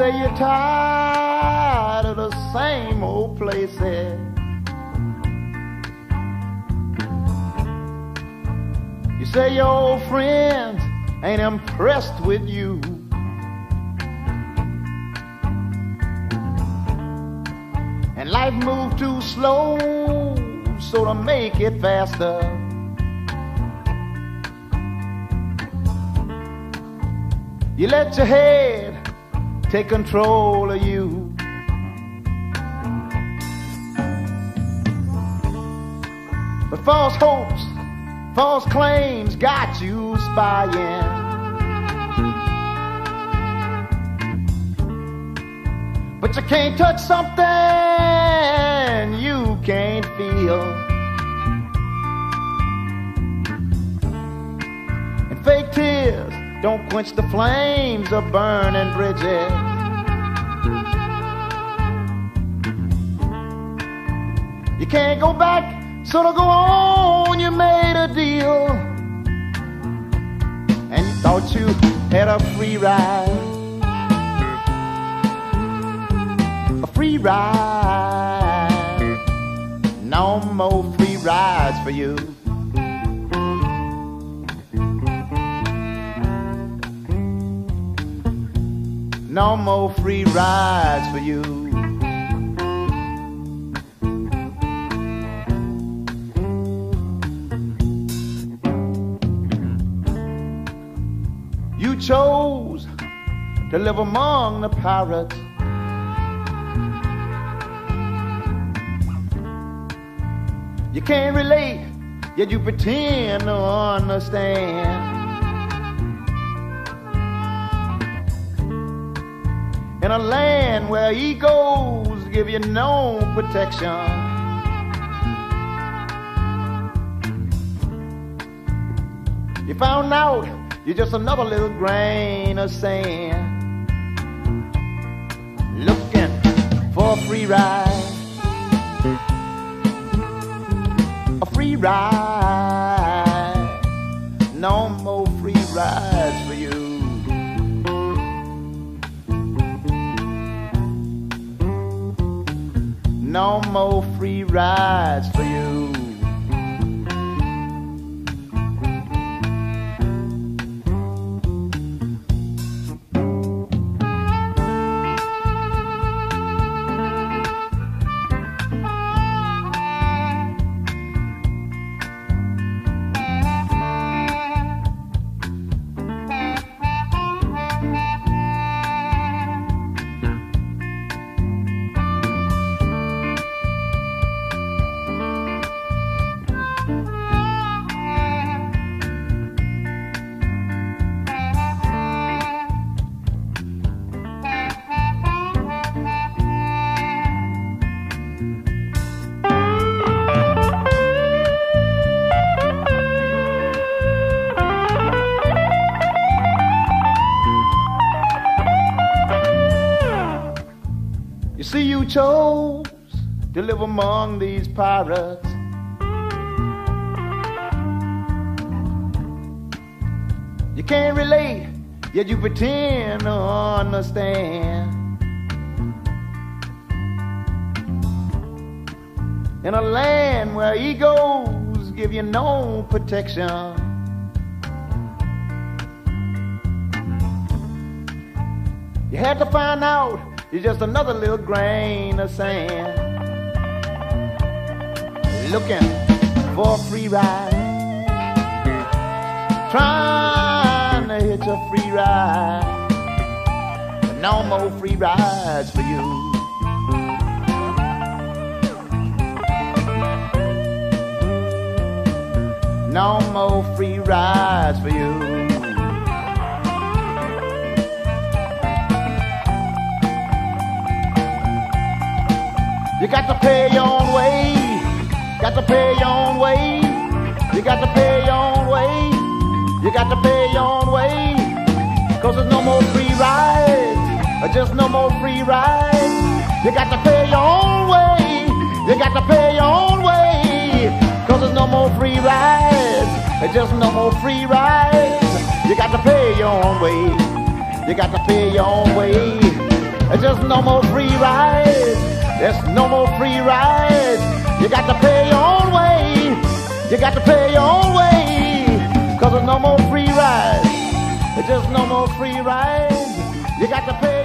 say you're tired of the same old places. You say your old friends ain't impressed with you. And life moved too slow, so to make it faster, you let your head take control of you. But false hopes, false claims got you spying. But you can't touch something you can't feel. And fake tears don't quench the flames of burning bridges. You can't go back, so to go on, you made a deal. And you thought you had a free ride. A free ride. No more free rides for you. No more free rides for you. You chose to live among the pirates. You can't relate, yet you pretend to understand. In a land where egos give you no protection, you found out you're just another little grain of sand, looking for a free ride. A free ride. No more free rides for you. No more free rides for you. You see, you chose to live among these pirates. You can't relate, yet you pretend to understand. In a land where egos give you no protection, you had to find out you're just another little grain of sand, looking for a free ride, trying to hitch a free ride. But no more free rides for you. No more free rides for you. You got to pay your own way, got to pay your own way, you got to pay your own way, you got to pay your own way, 'cause there's no more free rides, just no more free rides. You got to pay your own way, you got to pay your own way, 'cause there's no more free rides, just no more free rides. You got to pay your own way, you got to pay your own way. Just no more free rides. There's no more free rides. You got to pay your own way. You got to pay your own way. 'Cause there's no more free rides. There's just no more free rides. You got to pay.